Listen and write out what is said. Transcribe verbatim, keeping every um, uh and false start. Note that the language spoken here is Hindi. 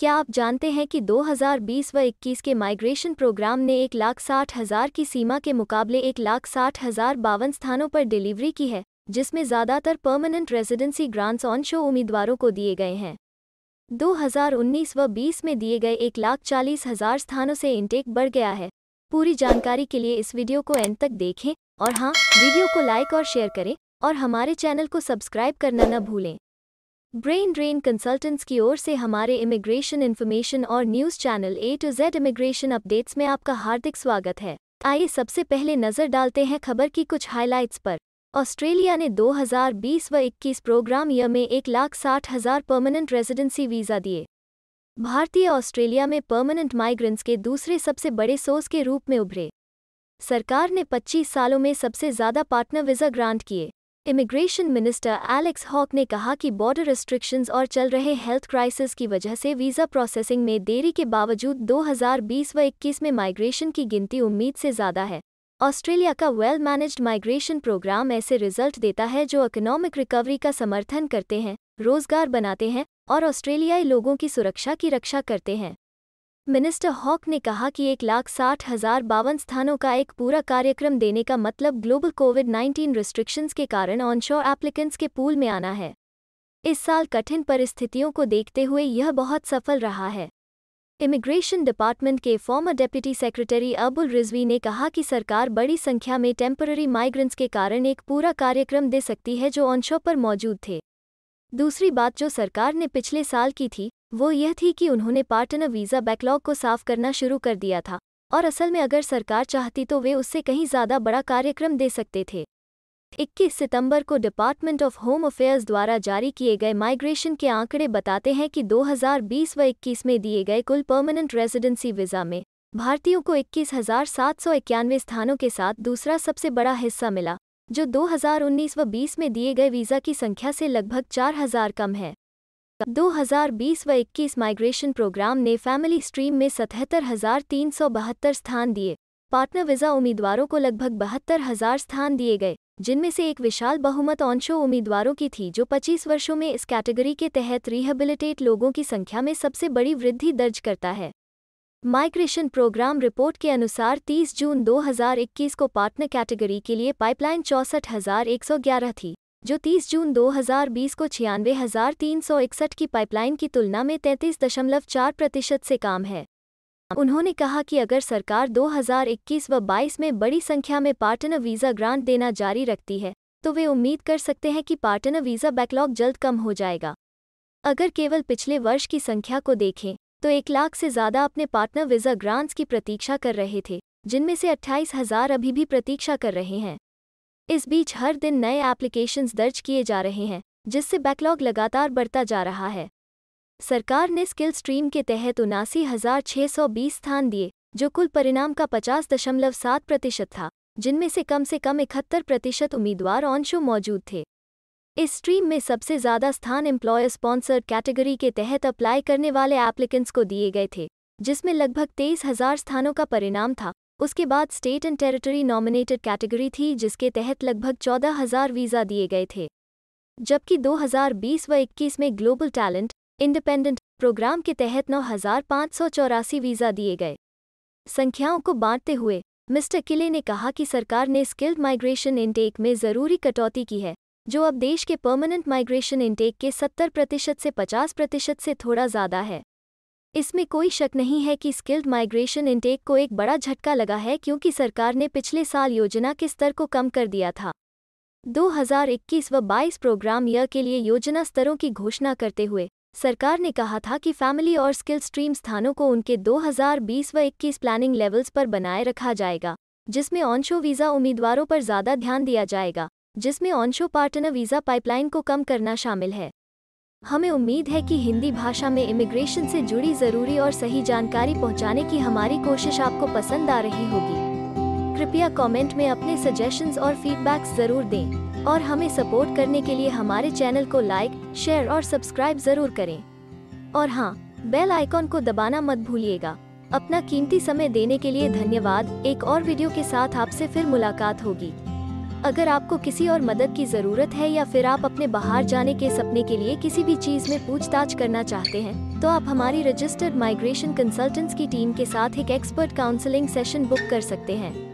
क्या आप जानते हैं कि दो हज़ार बीस व इक्कीस के माइग्रेशन प्रोग्राम ने एक लाख साठ हज़ार की सीमा के मुकाबले एक लाख साठ हज़ार बावन स्थानों पर डिलीवरी की है, जिसमें ज़्यादातर permanent residency grants onshore उम्मीदवारों को दिए गए हैं। दो हज़ार उन्नीस व बीस में दिए गए एक लाख चालीस हज़ार स्थानों से इंटेक बढ़ गया है। पूरी जानकारी के लिए इस वीडियो को एंड तक देखें और हाँ, वीडियो को लाइक और शेयर करें और हमारे चैनल को सब्सक्राइब करना न भूलें। ब्रेन ड्रेन कंसल्टेंट्स की ओर से हमारे इमिग्रेशन इन्फॉर्मेशन और news channel A to Z immigration updates में आपका हार्दिक स्वागत है। आइए सबसे पहले नज़र डालते हैं खबर की कुछ हाइलाइट्स पर। ऑस्ट्रेलिया ने दो हज़ार बीस व इक्कीस प्रोग्राम ईयर में एक लाख साठ हज़ार परमानेंट रेजिडेंसी वीज़ा दिए। भारतीय ऑस्ट्रेलिया में परमानेंट माइग्रेंट्स के दूसरे सबसे बड़े सोर्स के रूप में उभरे। सरकार ने पच्चीस सालों में सबसे ज़्यादा पार्टनर वीज़ा ग्रांट किए। इमिग्रेशन मिनिस्टर एलेक्स हॉक ने कहा कि बॉर्डर रिस्ट्रिक्शंस और चल रहे हेल्थ क्राइसिस की वजह से वीज़ा प्रोसेसिंग में देरी के बावजूद दो हज़ार बीस व इक्कीस में माइग्रेशन की गिनती उम्मीद से ज़्यादा है। ऑस्ट्रेलिया का वेल मैनेज्ड माइग्रेशन प्रोग्राम ऐसे रिजल्ट देता है जो इकोनॉमिक रिकवरी का समर्थन करते हैं, रोजगार बनाते हैं और ऑस्ट्रेलियाई लोगों की सुरक्षा की रक्षा करते हैं। मिनिस्टर हॉक ने कहा कि एक लाख साठ हज़ार बावन स्थानों का एक पूरा कार्यक्रम देने का मतलब ग्लोबल कोविड नाइन्टीन रिस्ट्रिक्शंस के कारण ऑनशोर एप्लिकेंट्स के पूल में आना है। इस साल कठिन परिस्थितियों को देखते हुए यह बहुत सफल रहा है। इमिग्रेशन डिपार्टमेंट के former deputy secretary Abul Rizvi ने कहा कि सरकार बड़ी संख्या में टेम्पररी माइग्रेंट्स के कारण एक पूरा कार्यक्रम दे सकती है जो ऑनशोर पर मौजूद थे। दूसरी बात जो सरकार ने पिछले साल की थी वो यह थी कि उन्होंने पार्टनर वीज़ा बैकलॉग को साफ करना शुरू कर दिया था और असल में अगर सरकार चाहती तो वे उससे कहीं ज़्यादा बड़ा कार्यक्रम दे सकते थे। इक्कीस सितंबर को डिपार्टमेंट ऑफ होम अफेयर्स द्वारा जारी किए गए माइग्रेशन के आंकड़े बताते हैं कि दो हज़ार बीस व इक्कीस में दिए गए कुल परमानेंट रेजिडेंसी वीज़ा में भारतीयों को इक्कीस हज़ार सात सौ इक्यानवे स्थानों के साथ दूसरा सबसे बड़ा हिस्सा मिला, जो दो हज़ार उन्नीस व बीस में दिए गए वीज़ा की संख्या से लगभग चार हज़ार कम है। दो हज़ार बीस व इक्कीस माइग्रेशन प्रोग्राम ने फैमिली स्ट्रीम में सतहत्तर हज़ार तीन सौ बहत्तर स्थान दिए। पार्टनर वीज़ा उम्मीदवारों को लगभग बहत्तर हज़ार स्थान दिए गए, जिनमें से एक विशाल बहुमत ऑनशो उम्मीदवारों की थी जो पच्चीस वर्षों में इस कैटेगरी के तहत रिहेबिलिटेट लोगों की संख्या में सबसे बड़ी वृद्धि दर्ज करता है। माइग्रेशन प्रोग्राम रिपोर्ट के अनुसार तीस जून दो हज़ार इक्कीस को पार्टनर कैटेगरी के लिए पाइपलाइन चौंसठ हज़ार एक सौ ग्यारह थी, जो तीस जून दो हज़ार बीस को छियानवे हज़ार तीन सौ इकसठ की पाइपलाइन की तुलना में तैंतीस दशमलव चार प्रतिशत से कम है। उन्होंने कहा कि अगर सरकार दो हज़ार इक्कीस व बाईस में बड़ी संख्या में पार्टनर वीज़ा ग्रांट देना जारी रखती है तो वे उम्मीद कर सकते हैं कि पार्टनर वीज़ा बैकलॉग जल्द कम हो जाएगा। अगर केवल पिछले वर्ष की संख्या को देखें तो एक लाख से ज़्यादा अपने पार्टनर वीज़ा ग्रांट्स की प्रतीक्षा कर रहे थे, जिनमें से अट्ठाईस हज़ार अभी भी प्रतीक्षा कर रहे हैं। इस बीच हर दिन नए एप्लीकेशंस दर्ज किए जा रहे हैं, जिससे बैकलॉग लगातार बढ़ता जा रहा है। सरकार ने स्किल स्ट्रीम के तहत उनासी हज़ार छः सौ बीस स्थान दिए, जो कुल परिणाम का पचास दशमलव सात प्रतिशत था, जिनमें से कम से कम इकहत्तर प्रतिशत उम्मीदवार ऑन शो मौजूद थे। इस स्ट्रीम में सबसे ज़्यादा स्थान एम्प्लॉयर स्पॉन्सर्ड कैटेगरी के तहत अप्लाई करने वाले एप्लीकेंट्स को दिए गए थे, जिसमें लगभग तेईस हज़ार स्थानों का परिणाम था। उसके बाद state and territory nominated category थी, जिसके तहत लगभग चौदह हज़ार वीज़ा दिए गए थे। जबकि दो हज़ार बीस व इक्कीस में ग्लोबल टैलेंट इंडिपेंडेंट प्रोग्राम के तहत नौ हज़ार पाँच सौ चौरासी वीज़ा दिए गए। संख्याओं को बांटते हुए मिस्टर किले ने कहा कि सरकार ने स्किल्ड माइग्रेशन इनटेक में ज़रूरी कटौती की है, जो अब देश के परमानेंट माइग्रेशन इनटेक के सत्तर प्रतिशत से पचास प्रतिशत से थोड़ा ज़्यादा है। इसमें कोई शक नहीं है कि स्किल्ड माइग्रेशन इनटेक को एक बड़ा झटका लगा है, क्योंकि सरकार ने पिछले साल योजना के स्तर को कम कर दिया था। दो हज़ार इक्कीस व बाईस प्रोग्राम ईयर के लिए योजना स्तरों की घोषणा करते हुए सरकार ने कहा था कि फैमिली और स्किल स्ट्रीम स्थानों को उनके दो हज़ार बीस व इक्कीस प्लानिंग लेवल्स पर बनाए रखा जाएगा, जिसमें ऑनशो वीज़ा उम्मीदवारों पर ज़्यादा ध्यान दिया जाएगा, जिसमें ऑनशो पार्टनर वीज़ा पाइपलाइन को कम करना शामिल है। हमें उम्मीद है कि हिंदी भाषा में इमिग्रेशन से जुड़ी ज़रूरी और सही जानकारी पहुंचाने की हमारी कोशिश आपको पसंद आ रही होगी। कृपया कमेंट में अपने सजेशंस और फीडबैक्स ज़रूर दें और हमें सपोर्ट करने के लिए हमारे चैनल को लाइक, शेयर और सब्सक्राइब ज़रूर करें। और हाँ, बेल आइकॉन को दबाना मत भूलिएगा। अपना कीमती समय देने के लिए धन्यवाद। एक और वीडियो के साथ आपसे फिर मुलाकात होगी। अगर आपको किसी और मदद की ज़रूरत है या फिर आप अपने बाहर जाने के सपने के लिए किसी भी चीज़ में पूछताछ करना चाहते हैं, तो आप हमारी रजिस्टर्ड माइग्रेशन कंसल्टेंट्स की टीम के साथ एक एक्सपर्ट काउंसलिंग सेशन बुक कर सकते हैं।